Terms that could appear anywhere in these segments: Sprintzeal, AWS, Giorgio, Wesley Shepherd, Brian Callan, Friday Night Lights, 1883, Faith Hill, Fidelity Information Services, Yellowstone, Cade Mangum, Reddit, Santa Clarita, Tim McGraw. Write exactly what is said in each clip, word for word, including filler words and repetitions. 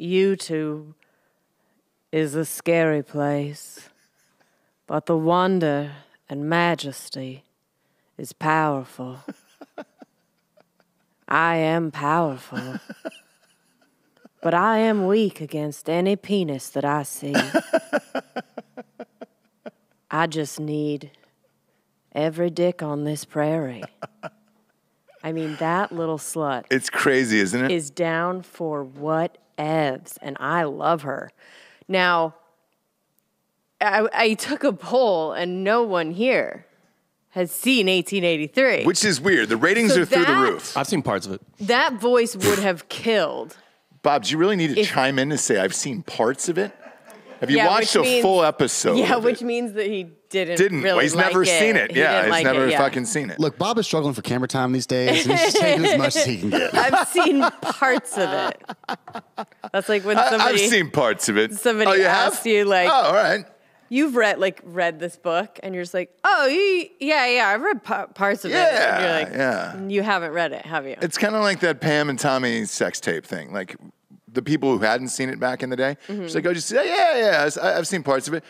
YouTube is a scary place, but the wonder and majesty is powerful. I am powerful, but I am weak against any penis that I see. I just need every dick on this prairie. I mean, that little slut. It's crazy, isn't it? Is down for whatevs, and I love her. Now, I, I took a poll, and no one here has seen eighteen eighty-three. Which is weird. The ratings so are that, through the roof. I've seen parts of it. That voice would have killed. Bob, do you really need to if, chime in to say, I've seen parts of it? Have you yeah, watched a means, full episode? Yeah, which it? means that he didn't Didn't. Really well, he's like never it. seen it. He yeah, he's like never it, yeah. fucking seen it. Look, Bob is struggling for camera time these days, and he's just taking as much as he can get. I've seen parts of it. That's like when somebody... I've seen parts of it. Somebody oh, you asks have? you, like... Oh, all right. You've read, like, read this book, and you're just like, oh, you, yeah, yeah, I've read pa parts of yeah, it. And you're like, yeah. You haven't read it, have you? It's kind of like that Pam and Tommy sex tape thing, like... The people who hadn't seen it back in the day, mm-hmm. She's like, oh, just, yeah, yeah, yeah, I've seen parts of it.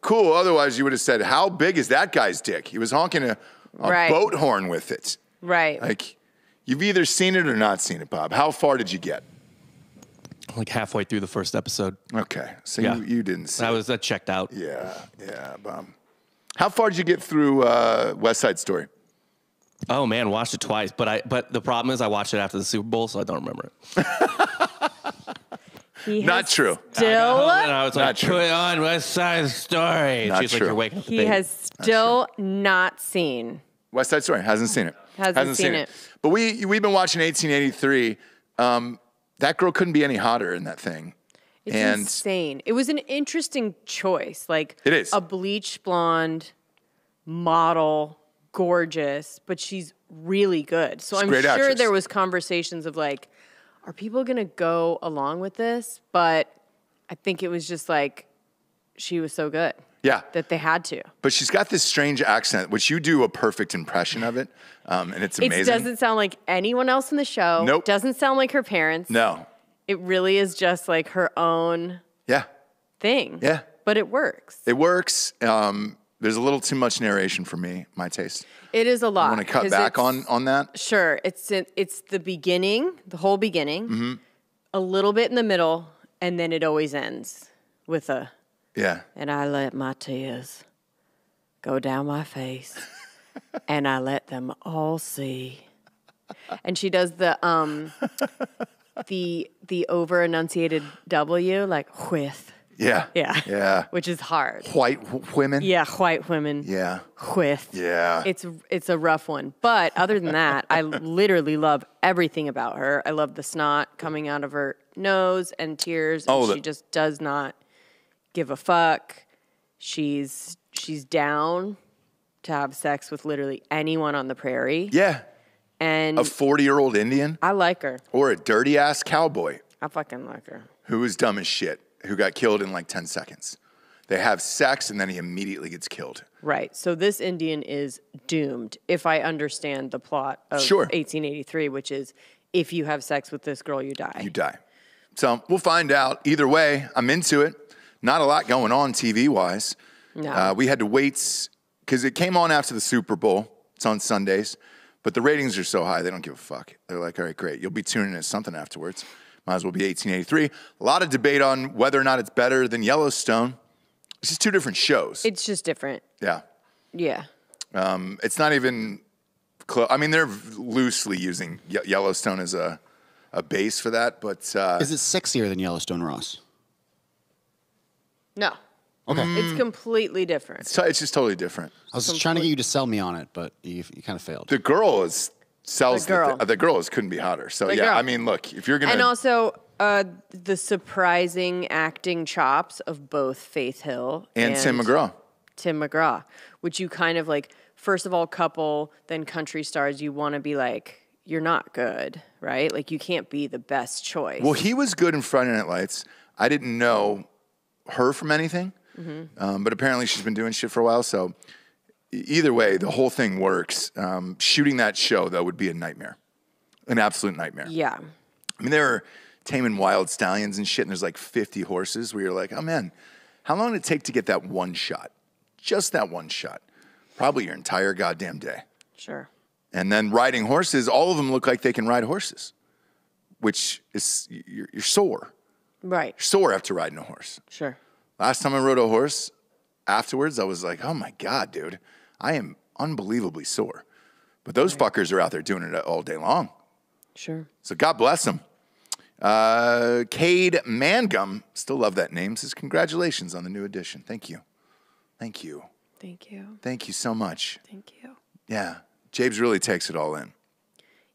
Cool, otherwise you would have said, how big is that guy's dick? He was honking a, a right. boat horn with it. Right. Like, you've either seen it or not seen it, Bob. How far did you get? Like halfway through the first episode. Okay, so yeah. you, you didn't see I was I checked out. Yeah, yeah, Bob. How far did you get through uh, West Side Story? Oh, man, watched it twice. But, I, but the problem is I watched it after the Super Bowl, so I don't remember it. He Not true. Still, I, and I was like, put on West Side Story. Not She's true. Like, you're waking up the He baby. has still not, not seen West Side Story. Hasn't seen it. Hasn't, Hasn't seen, seen it. it. But we we've been watching eighteen eighty-three. Um, that girl couldn't be any hotter in that thing. It's and insane. It was an interesting choice. Like it is a bleach blonde model, gorgeous, but she's really good. So she's I'm sure actress. there was conversations of like, are people going to go along with this? But I think it was just like she was so good. Yeah. That they had to. But she's got this strange accent, which you do a perfect impression of it, um, and it's amazing. It doesn't sound like anyone else in the show. Nope. Doesn't sound like her parents. No. It really is just like her own yeah. thing. Yeah. But it works. It works. Um, there's a little too much narration for me, my taste. It is a lot. I want to cut back on, on that? Sure. It's it's the beginning, the whole beginning, mm-hmm. a little bit in the middle, and then it always ends with a... Yeah. And I let my tears go down my face, and I let them all see. And she does the um, the the over-enunciated W, like with. Yeah. Yeah. Yeah. Which is hard. White wh women. Yeah, white women. Yeah. With. Yeah. It's it's a rough one. But other than that, I literally love everything about her. I love the snot coming out of her nose and tears. And oh, she just does not give a fuck. She's she's down to have sex with literally anyone on the prairie. Yeah. And a forty-year-old Indian? I like her. Or a dirty ass cowboy. I fucking like her. Who is dumb as shit. Who got killed in like ten seconds. They have sex, and then he immediately gets killed. Right. So this Indian is doomed, if I understand the plot of sure. eighteen eighty-three, which is if you have sex with this girl, you die. You die. So we'll find out. Either way, I'm into it. Not a lot going on T V-wise. No. Uh, we had to wait because it came on after the Super Bowl. It's on Sundays. But the ratings are so high, they don't give a fuck. They're like, all right, great. You'll be tuning in something afterwards. Might as well be eighteen eighty-three. A lot of debate on whether or not it's better than Yellowstone. It's just two different shows. It's just different. Yeah. Yeah. Um, it's not even close. I mean, they're loosely using Ye Yellowstone as a, a base for that, but... Uh, is it sexier than Yellowstone, Ross? No. Okay. Mm. It's completely different. It's, it's just totally different. I was just trying to get you to sell me on it, but you, you kind of failed. The girl is... Sells the girl. The, th the girls couldn't be hotter. So the yeah, girl. I mean, look, if you're gonna and also uh, the surprising acting chops of both Faith Hill and, and Tim McGraw, Tim McGraw, which you kind of like. First of all, couple, then country stars. You want to be like, you're not good, right? Like you can't be the best choice. Well, he was good in Friday Night Lights. I didn't know her from anything, mm-hmm. um, but apparently she's been doing shit for a while, so. Either way, the whole thing works. Um, shooting that show, though, would be a nightmare. An absolute nightmare. Yeah. I mean, there are taming wild stallions and shit, and there's like fifty horses where you're like, oh man, how long did it take to get that one shot? Just that one shot. Probably your entire goddamn day. Sure. And then riding horses, all of them look like they can ride horses, which is, you're, you're sore. Right. You're sore after riding a horse. Sure. Last time I rode a horse, afterwards I was like, oh my God, dude, I am unbelievably sore. But those right. fuckers are out there doing it all day long. Sure. So God bless them. Uh, Cade Mangum, still love that name, says congratulations on the new edition. Thank you. Thank you. Thank you. Thank you so much. Thank you. Yeah. Jabe's really takes it all in.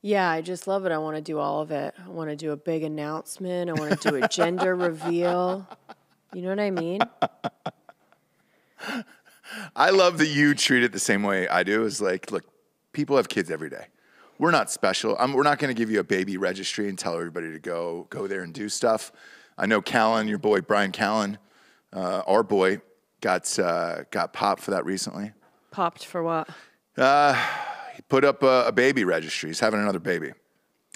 Yeah, I just love it. I want to do all of it. I want to do a big announcement. I want to do a gender reveal. You know what I mean? I love that you treat it the same way I do. It's like, look, people have kids every day. We're not special. I'm, we're not going to give you a baby registry and tell everybody to go go there and do stuff. I know Callan, your boy, Brian Callan, uh, our boy, got, uh, got popped for that recently. Popped for what? Uh, he put up a, a baby registry. He's having another baby.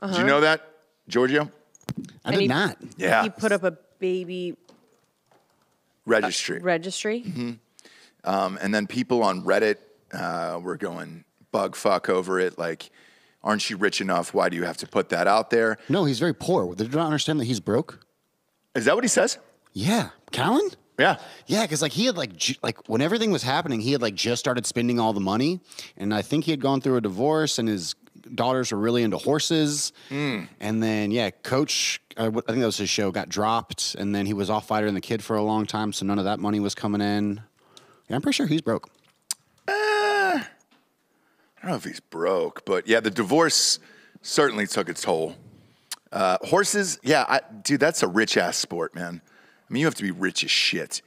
Uh-huh. Did you know that, Giorgio? I did not. Yeah. He put up a baby... registry. Uh, registry? Mm-hmm. Um, and then people on Reddit uh, were going bug fuck over it, like... aren't you rich enough? Why do you have to put that out there? No, he's very poor. They don't understand that he's broke. Is that what he says? Yeah. Callan? Yeah. Yeah, because like he had like, like when everything was happening, he had like just started spending all the money. And I think he had gone through a divorce and his daughters were really into horses. Mm. And then, yeah, Coach, uh, I think that was his show, got dropped. And then he was off Fighter and the Kid for a long time. So none of that money was coming in. Yeah, I'm pretty sure he's broke. Uh... I don't know if he's broke, but yeah, the divorce certainly took its toll. Uh, horses, yeah, I, dude, that's a rich-ass sport, man. I mean, you have to be rich as shit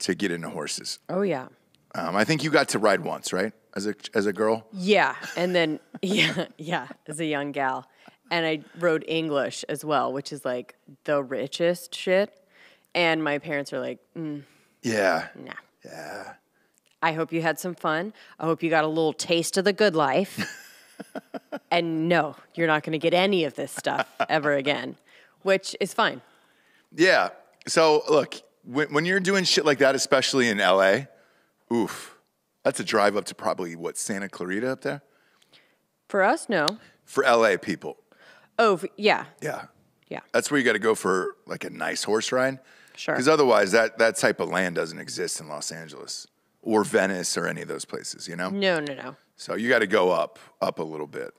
to get into horses. Oh, yeah. Um, I think you got to ride once, right, as a, as a girl? Yeah, and then, yeah, yeah, as a young gal. And I rode English as well, which is, like, the richest shit. And my parents are like, mm, yeah. Nah. Yeah. I hope you had some fun. I hope you got a little taste of the good life. And no, you're not going to get any of this stuff ever again, which is fine. Yeah. So, look, when, when you're doing shit like that, especially in L A, oof, that's a drive up to probably, what, Santa Clarita up there? For us, no. For L A people. Oh, yeah. Yeah. Yeah. That's where you got to go for, like, a nice horse ride. Sure. Because otherwise, that, that type of land doesn't exist in Los Angeles. Or Venice or any of those places, you know? No, no, no. So you got to go up, up a little bit.